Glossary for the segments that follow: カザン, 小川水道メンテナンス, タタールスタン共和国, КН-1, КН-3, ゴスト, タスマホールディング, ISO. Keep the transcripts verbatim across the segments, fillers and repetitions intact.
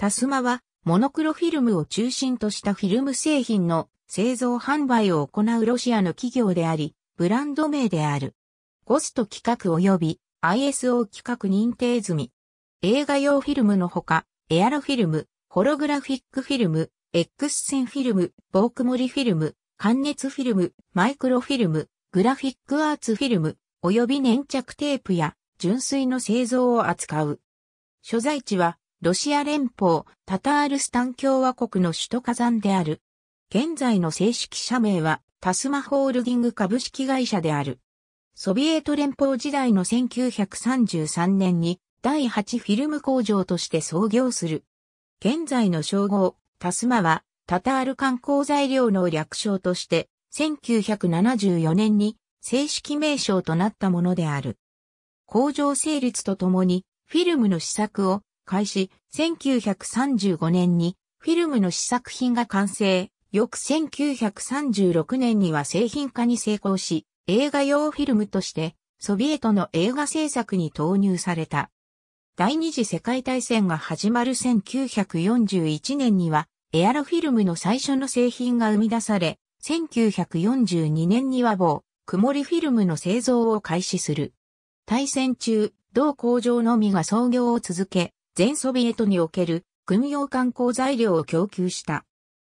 タスマはモノクロフィルムを中心としたフィルム製品の製造販売を行うロシアの企業であり、ブランド名である。ゴスト規格及び アイエスオー 規格認定済み。映画用フィルムのほか、エアロフィルム、ホログラフィックフィルム、X 線フィルム、棒曇りフィルム、間熱フィルム、マイクロフィルム、グラフィックアーツフィルム、及び粘着テープや純水の製造を扱う。所在地は、ロシア連邦、タタールスタン共和国の首都カザンである。現在の正式社名は、タスマホールディング株式会社である。ソビエト連邦時代のせんきゅうひゃくさんじゅうさんねんに、だいはちフィルム工場として創業する。現在の称号、タスマは、タタール観光材料の略称として、せんきゅうひゃくななじゅうよねんに正式名称となったものである。工場成立とともに、フィルムの試作を、開始、せんきゅうひゃくさんじゅうごねんにフィルムの試作品が完成、翌せんきゅうひゃくさんじゅうろくねんには製品化に成功し、映画用フィルムとしてソビエトの映画制作に投入された。第二次世界大戦が始まるせんきゅうひゃくよんじゅういちねんにはエアロフィルムの最初の製品が生み出され、せんきゅうひゃくよんじゅうにねんには棒曇りフィルムの製造を開始する。大戦中、同工場のみが操業を続け、全ソビエトにおける軍用観光材料を供給した。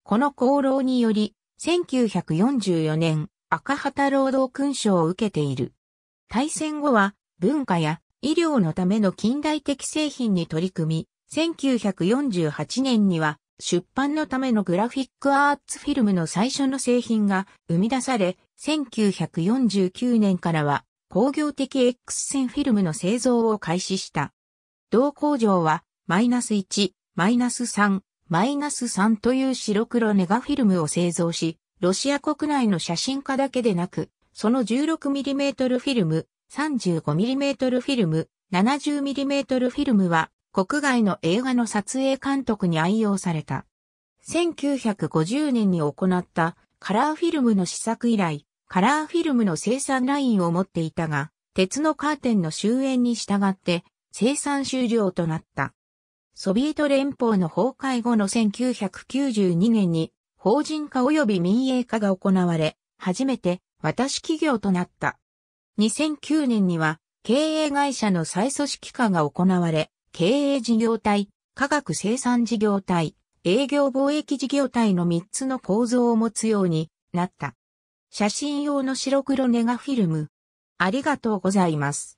この功労により、せんきゅうひゃくよんじゅうよねん、赤旗労働勲章を受けている。大戦後は、文化や医療のための近代的製品に取り組み、せんきゅうひゃくよんじゅうはちねんには、出版のためのグラフィックアーツフィルムの最初の製品が生み出され、せんきゅうひゃくよんじゅうきゅうねんからは、工業的 X 線フィルムの製造を開始した。同工場は、マイナスいち、マイナスさん、マイナスさんという白黒ネガフィルムを製造し、ロシア国内の写真家だけでなく、その じゅうろくミリメートル フィルム、さんじゅうごミリメートル フィルム、ななじゅうミリメートル フィルムは、国外の映画の撮影監督に愛用された。せんきゅうひゃくごじゅうねんに行ったカラーフィルムの試作以来、カラーフィルムの生産ラインを持っていたが、鉄のカーテンの終焉に従って、生産終了となった。ソビエト連邦の崩壊後のせんきゅうひゃくきゅうじゅうにねんに法人化及び民営化が行われ、初めて私企業となった。にせんきゅうねんには経営会社の再組織化が行われ、経営事業体、化学生産事業体、営業貿易事業体のみっつの構造を持つようになった。写真用の白黒ネガフィルム。ありがとうございます。